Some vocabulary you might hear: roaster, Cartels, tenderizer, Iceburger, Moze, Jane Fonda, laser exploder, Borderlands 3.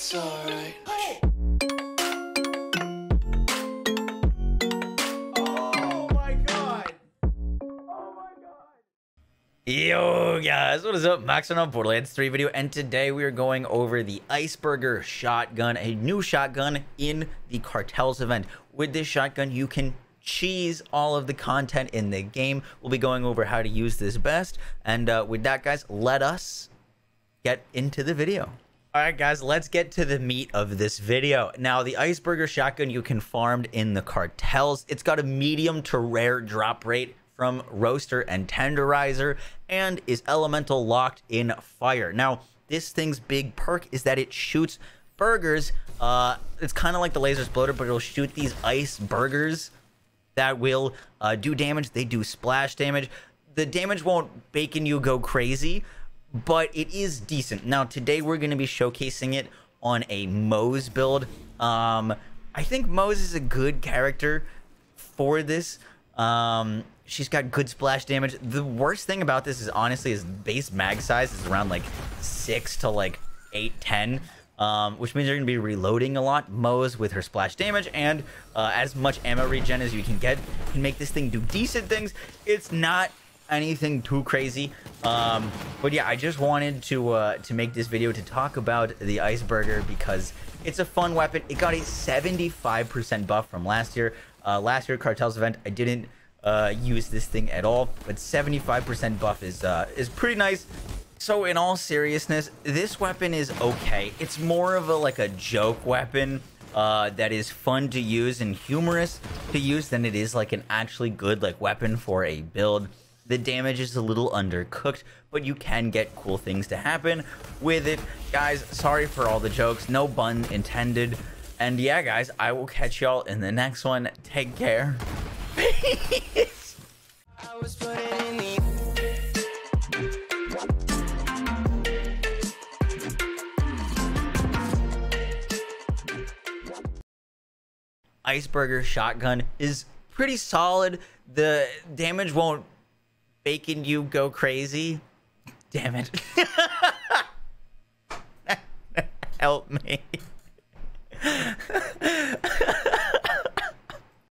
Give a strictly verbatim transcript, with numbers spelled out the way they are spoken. It's alright. Hey. Oh my god! Oh my god! Yo guys, what is up? Max on a Borderlands three video, and today we are going over the Iceburger shotgun, a new shotgun in the Cartels event. With this shotgun, you can cheese all of the content in the game. We'll be going over how to use this best, and uh, with that, guys, let us get into the video. All right, guys, let's get to the meat of this video. Now, the Iceburger shotgun you can farm in the Cartels. It's got a medium to rare drop rate from Roaster and Tenderizer and is elemental locked in fire. Now, this thing's big perk is that it shoots burgers. Uh, it's kind of like the laser exploder, but it'll shoot these iceburgers that will uh, do damage. They do splash damage. The damage won't bacon you go crazy, but it is decent. Now, today we're going to be showcasing it on a Moze build. Um, I think Moze is a good character for this. Um, she's got good splash damage. The worst thing about this is, honestly, is base mag size is around like six to like eight, ten. Um, which means you're going to be reloading a lot. Moze, with her splash damage and uh, as much ammo regen as you can get, can make this thing do decent things. It's not anything too crazy, um but yeah, I just wanted to uh to make this video to talk about the Iceburger because it's a fun weapon. It got a seventy-five percent buff from last year. Uh last year Cartels event, I didn't uh use this thing at all, but seventy-five percent buff is uh is pretty nice. So in all seriousness, this weapon is okay. It's more of a like a joke weapon uh that is fun to use and humorous to use than it is like an actually good like weapon for a build. The damage is a little undercooked, but you can get cool things to happen with it. Guys, sorry for all the jokes. No pun intended. And yeah, guys, I will catch y'all in the next one. Take care. Peace. I was putting in the Iceburger shotgun is pretty solid. The damage won't making you go crazy. Damn it. Help me.